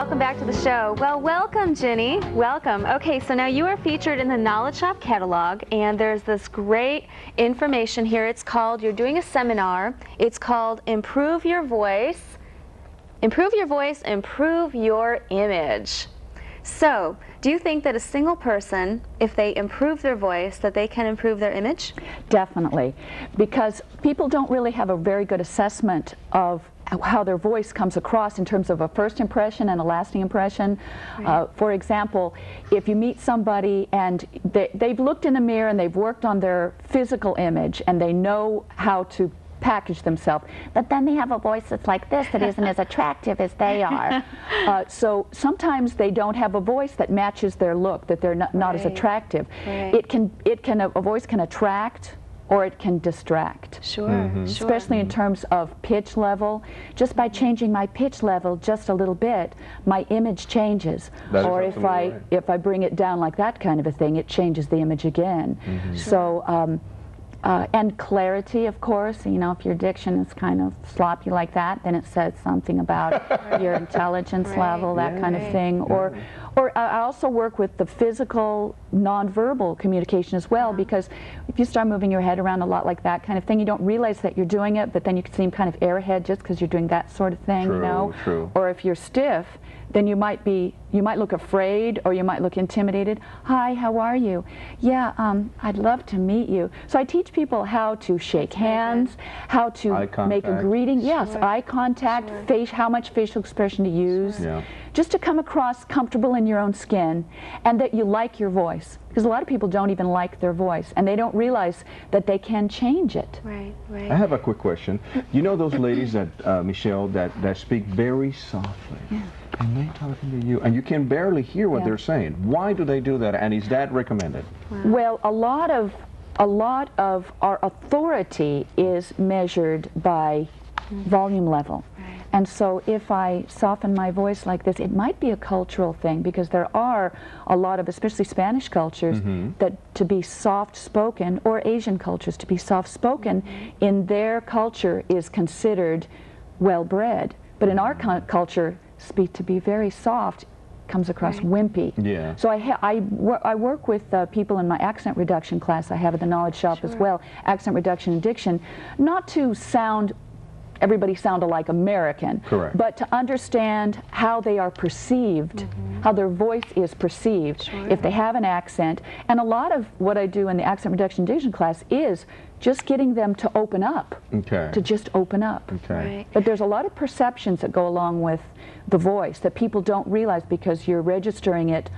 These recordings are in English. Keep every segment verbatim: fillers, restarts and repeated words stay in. Welcome back to the show. Well, welcome, Ginny. Welcome. Okay, so now you are featured in the Knowledge Shop catalog, and there's this great information here. It's called, you're doing a seminar. It's called Improve Your Voice, Improve Your Voice, Improve Your Image. So, do you think that a single person, if they improve their voice, that they can improve their image? Definitely, because people don't really have a very good assessment of how their voice comes across in terms of a first impression and a lasting impression. Right. Uh, for example, if you meet somebody and they, they've looked in the mirror and they've worked on their physical image and they know how to package themselves, but then they have a voice that's like this that isn't as attractive as they are. Uh, so sometimes they don't have a voice that matches their look, that they're not, not right. as attractive. Right. It can, it can, a voice can attract or it can distract. Sure. Mm-hmm. Especially in terms of pitch level. Just by changing my pitch level just a little bit, my image changes. That or if I right. if I bring it down like that kind of a thing, it changes the image again. Mm-hmm. So. Um, Uh, and clarity, of course, you know, if your diction is kind of sloppy like that, then it says something about right. your intelligence right. level, that yeah, kind right. of thing. Yeah. Or, or I also work with the physical, nonverbal communication as well, yeah. because if you start moving your head around a lot like that kind of thing, you don't realize that you're doing it, but then you can seem kind of airhead just because you're doing that sort of thing, true, you know. True. Or if you're stiff, then you might be, you might look afraid or you might look intimidated. Hi, how are you? Yeah, um, I'd love to meet you. So I teach people how to shake hands, how to make a greeting. Sure. Yes, eye contact, sure. face, how much facial expression to use. Sure. Yeah. Just to come across comfortable in your own skin and that you like your voice. Because a lot of people don't even like their voice and they don't realize that they can change it. Right, right. I have a quick question. You know those ladies that, uh, Michelle, that, that speak very softly? Yeah. And they're talking to you, and you can barely hear what yeah. they're saying. Why do they do that, and is that recommended? Wow. Well, a lot of a lot of our authority is measured by mm-hmm. volume level. Right. And so if I soften my voice like this, it might be a cultural thing, because there are a lot of, especially Spanish cultures, mm-hmm. that to be soft-spoken, or Asian cultures, to be soft-spoken mm-hmm. in their culture is considered well-bred. But in our culture, speak to be very soft comes across right. wimpy. Yeah. So I, ha I, wor I work with uh, people in my accent reduction class I have at the Knowledge Shop sure. as well, accent reduction and diction, not to sound, everybody sound alike American, correct. But to understand how they are perceived, mm-hmm. how their voice is perceived, sure. if they have an accent. And a lot of what I do in the accent reduction and diction class is just getting them to open up, okay. to just open up. Okay. Right. But there's a lot of perceptions that go along with the voice that people don't realize because you're registering it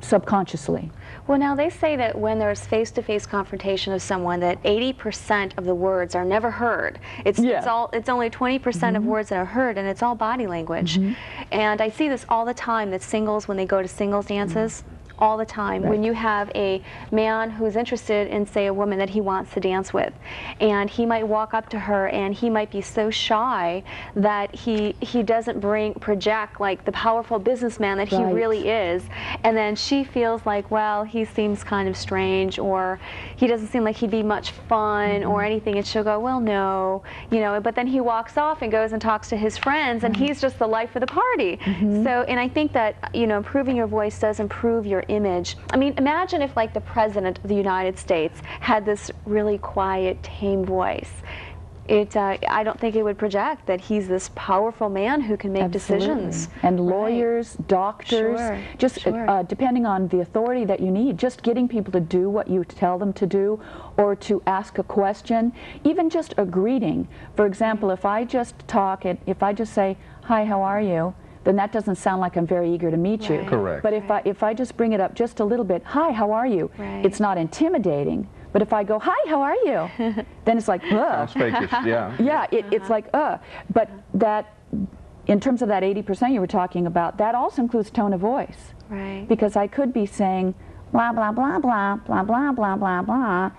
subconsciously. Well, now they say that when there's face-to-face confrontation of someone, that eighty percent of the words are never heard. It's, yeah. it's, all, it's only twenty percent mm-hmm. of words that are heard, and it's all body language. Mm-hmm. And I see this all the time, that singles, when they go to singles dances, mm-hmm. all the time right. when you have a man who's interested in, say, a woman that he wants to dance with, and he might walk up to her and he might be so shy that he he doesn't bring project like the powerful businessman that right. he really is, and then she feels like, well, he seems kind of strange, or he doesn't seem like he'd be much fun mm-hmm. or anything, and she'll go, well, no, you know, but then he walks off and goes and talks to his friends mm-hmm. and he's just the life of the party mm-hmm. so, and I think that, you know, improving your voice does improve your image. I mean, imagine if, like, the President of the United States had this really quiet, tame voice. It, uh, I don't think it would project that he's this powerful man who can make absolutely. Decisions. And lawyers, right. doctors, sure. just sure. Uh, depending on the authority that you need, just getting people to do what you tell them to do, or to ask a question, even just a greeting. For example, if I just talk, if I just say, hi, how are you? Then that doesn't sound like I'm very eager to meet right. you. Correct. But if right. I if I just bring it up just a little bit, hi, how are you? Right. It's not intimidating. But if I go, hi, how are you? Then it's like, ugh. Fakish, yeah. Yeah, it, it's like, ugh. But that, in terms of that eighty percent you were talking about, that also includes tone of voice. Right. Because I could be saying, blah, blah, blah, blah, blah, blah, blah, blah, blah,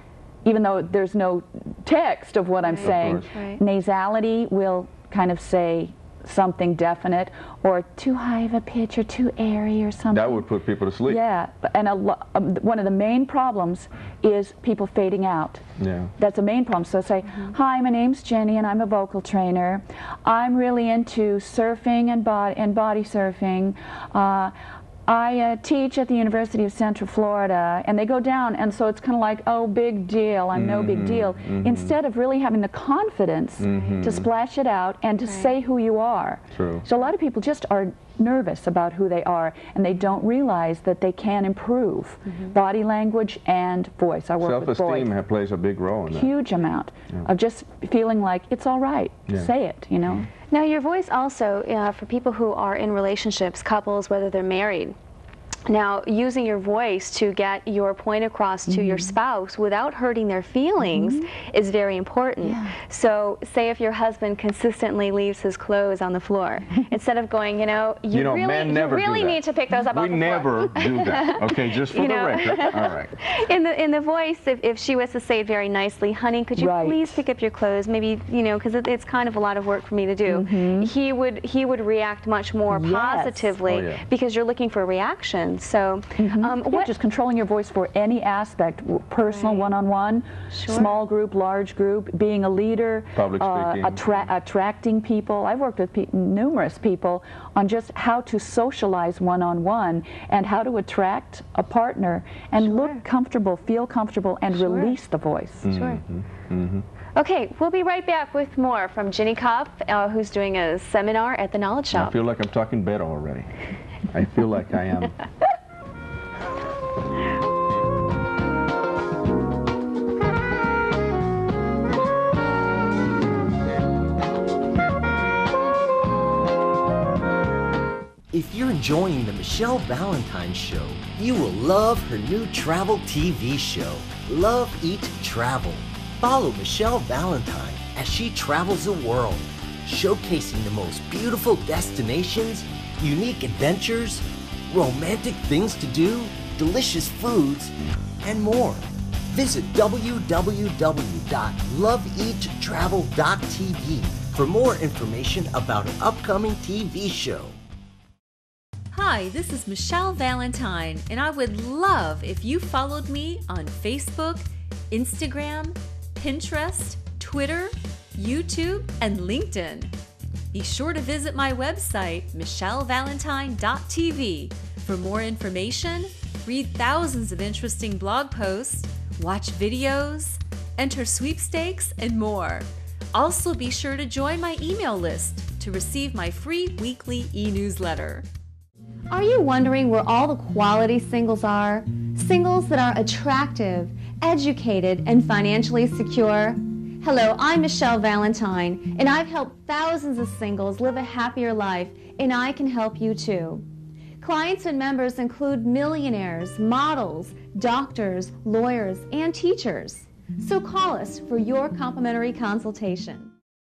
even though there's no text of what right. I'm saying. Right. Nasality will kind of say something definite, or too high of a pitch or too airy or something. That would put people to sleep. Yeah, and a lo um, one of the main problems is people fading out. Yeah. That's a main problem. So say, mm-hmm. hi, my name's Jenny and I'm a vocal trainer. I'm really into surfing and, bo and body surfing. Uh, I uh, teach at the University of Central Florida, and they go down, and so it's kind of like, oh, big deal, I'm mm-hmm, no big deal, mm-hmm. instead of really having the confidence mm-hmm. to splash it out and to right. say who you are. True. So a lot of people just are nervous about who they are, and they don't realize that they can improve mm-hmm. body language and voice. I work Self-esteem with voice. plays a big role in that. Huge amount yeah. of just feeling like it's all right, yeah. say it, you know. Mm-hmm. Now, your voice also, uh, for people who are in relationships, couples, whether they're married, now using your voice to get your point across mm-hmm. to your spouse without hurting their feelings mm-hmm. is very important. Yeah. So say if your husband consistently leaves his clothes on the floor, instead of going, you know, you, you know, really, you really need to pick those up off the floor. We never do that. Okay, just for you the know. record. All right. In the, in the voice, if, if she was to say it very nicely, honey, could you right. please pick up your clothes? Maybe, you know, because it, it's kind of a lot of work for me to do. Mm-hmm. He would, he would react much more yes. positively oh, yeah. because you're looking for reactions. So, mm-hmm. um, yeah, what, just controlling your voice for any aspect, personal, one-on-one, right. -on -one, sure. small group, large group, being a leader, public speaking, uh, attra attracting people. I've worked with pe numerous people on just how to socialize one-on-one -on -one and how to attract a partner and sure. look comfortable, feel comfortable, and sure. release the voice. Mm-hmm. Sure. Mm-hmm. Okay, we'll be right back with more from Ginny Cobb, uh, who's doing a seminar at the Knowledge Shop. I feel like I'm talking better already. I feel like I am. If you're enjoying the Michelle Valentine Show, you will love her new travel T V show, Love Eat Travel. Follow Michelle Valentine as she travels the world, showcasing the most beautiful destinations, unique adventures, romantic things to do, delicious foods, and more. Visit w w w dot love eat travel dot t v for more information about her upcoming T V show. Hi, this is Michelle Valentine, and I would love if you followed me on Facebook, Instagram, Pinterest, Twitter, YouTube, and LinkedIn. Be sure to visit my website, michelle valentine dot t v, for more information, read thousands of interesting blog posts, watch videos, enter sweepstakes, and more. Also, be sure to join my email list to receive my free weekly e-newsletter. Are you wondering where all the quality singles are? Singles that are attractive, educated, and financially secure? Hello, I'm Michelle Valentine, and I've helped thousands of singles live a happier life, and I can help you too. Clients and members include millionaires, models, doctors, lawyers, and teachers. So call us for your complimentary consultation.